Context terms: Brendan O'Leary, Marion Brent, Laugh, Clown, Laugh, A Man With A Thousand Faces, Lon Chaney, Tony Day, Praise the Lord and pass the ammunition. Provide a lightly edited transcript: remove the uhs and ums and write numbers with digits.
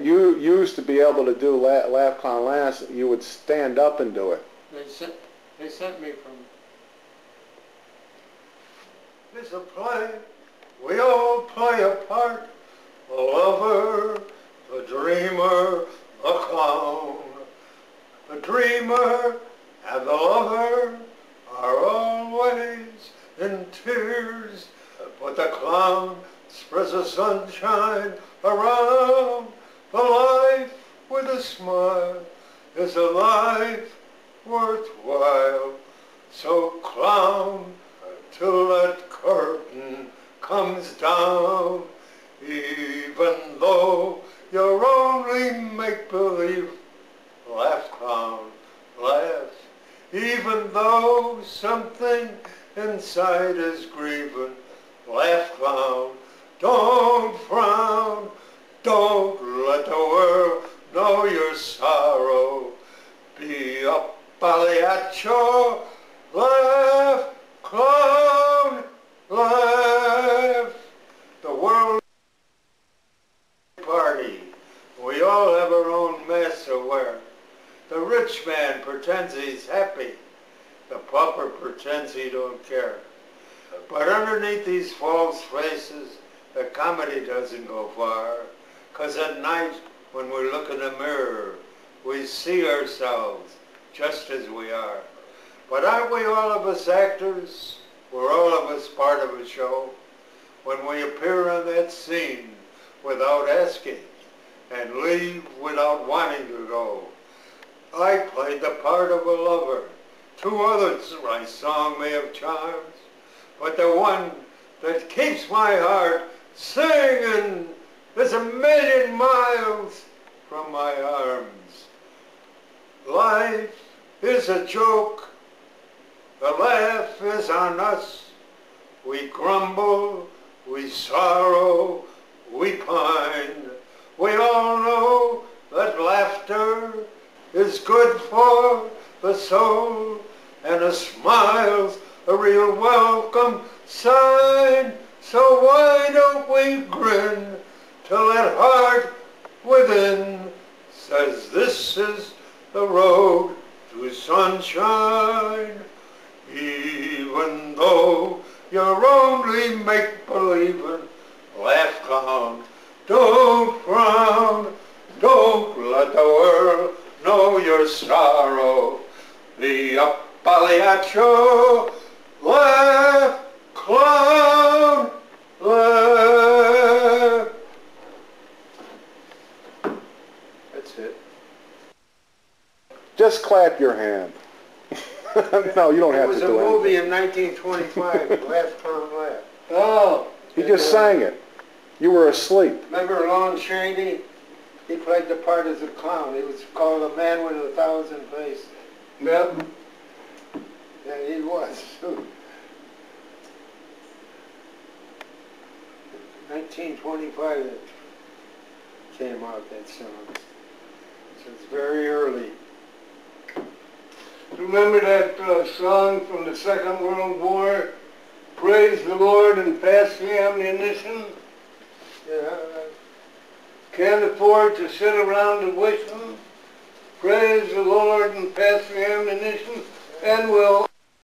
you used to be able to do Laugh, Clown, Laugh, you would stand up and do it. They sent me from... It's a play, we all play a part, a lover, a dreamer, a clown. The dreamer and the lover are always in tears, but the clown spreads the sunshine around. The life with a smile is a life worthwhile. So clown, till that curtain comes down, even though you're only make-believe, laugh, clown, laugh. Even though something inside is grieving, laugh, clown, don't frown. Don't let the world know your sorrow. Be a pagliaccio, laugh, clown, laugh. The world party. We all have our own mess to wear. The rich man pretends he's happy. The pauper pretends he don't care. But underneath these false faces, the comedy doesn't go far. 'Cause at night, when we look in the mirror, we see ourselves just as we are. But aren't we all of us actors? We're all of us part of a show. When we appear on that scene without asking and leave without wanting to go. I played the part of a lover. Two others my song may have charms, but the one that keeps my heart singing is a million miles from my arms. Life is a joke. The laugh is on us. We grumble, we sorrow, we pine. We all know that laughter is good for the soul, and a smile's a real welcome sign. So why don't we grin till that heart within says this is the road to sunshine. Even though you're only make-believing, laugh, clown, don't frown. Don't let the world know your sorrow. Be a pagliaccio, laugh, clown, laugh. That's it. Just clap your hand. No, you don't have to do it. It was a movie in 1925, Laugh, Clown, Laugh. Oh. He just sang it. You were asleep. Remember Lon Chaney? He played the part as a clown. He was called A Man With A Thousand Faces. Yep. And he was, too. 1925 it came out, that song. So it's very early. Remember that song from the Second World War? Praise the Lord and pass the ammunition? Yeah. Can't afford to sit around and wish them. Praise the Lord and pass the ammunition, and we'll